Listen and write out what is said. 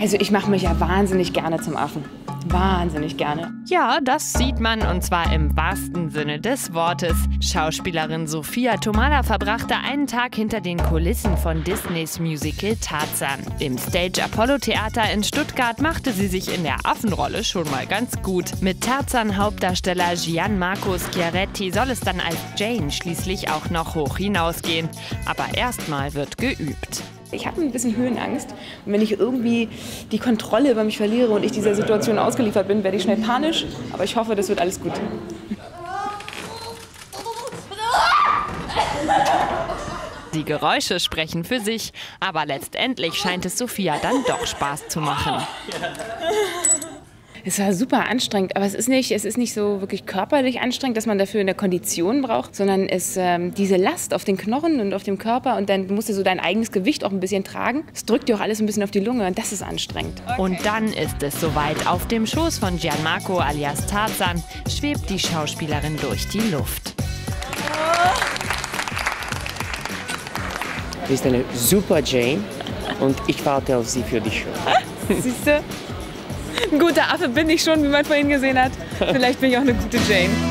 Also ich mache mich ja wahnsinnig gerne zum Affen. Wahnsinnig gerne. Ja, das sieht man und zwar im wahrsten Sinne des Wortes. Schauspielerin Sophia Thomalla verbrachte einen Tag hinter den Kulissen von Disneys Musical Tarzan. Im Stage Apollo Theater in Stuttgart machte sie sich in der Affenrolle schon mal ganz gut. Mit Tarzan-Hauptdarsteller Gianmarco Schiaretti soll es dann als Jane schließlich auch noch hoch hinausgehen. Aber erstmal wird geübt. Ich habe ein bisschen Höhenangst und wenn ich irgendwie die Kontrolle über mich verliere und ich dieser Situation ausgeliefert bin, werde ich schnell panisch, aber ich hoffe, das wird alles gut. Die Geräusche sprechen für sich, aber letztendlich scheint es Sophia dann doch Spaß zu machen. Es war super anstrengend, aber es ist nicht so wirklich körperlich anstrengend, dass man dafür eine Kondition braucht, sondern diese Last auf den Knochen und auf dem Körper und dann musst du so dein eigenes Gewicht auch ein bisschen tragen. Es drückt dir auch alles ein bisschen auf die Lunge und das ist anstrengend. Okay. Und dann ist es soweit. Auf dem Schoß von Gianmarco alias Tarzan schwebt die Schauspielerin durch die Luft. Sie ist eine super Jane und ich warte auf sie für die Show. Siehst du? Ein guter Affe bin ich schon, wie man vorhin gesehen hat. Vielleicht bin ich auch eine gute Jane.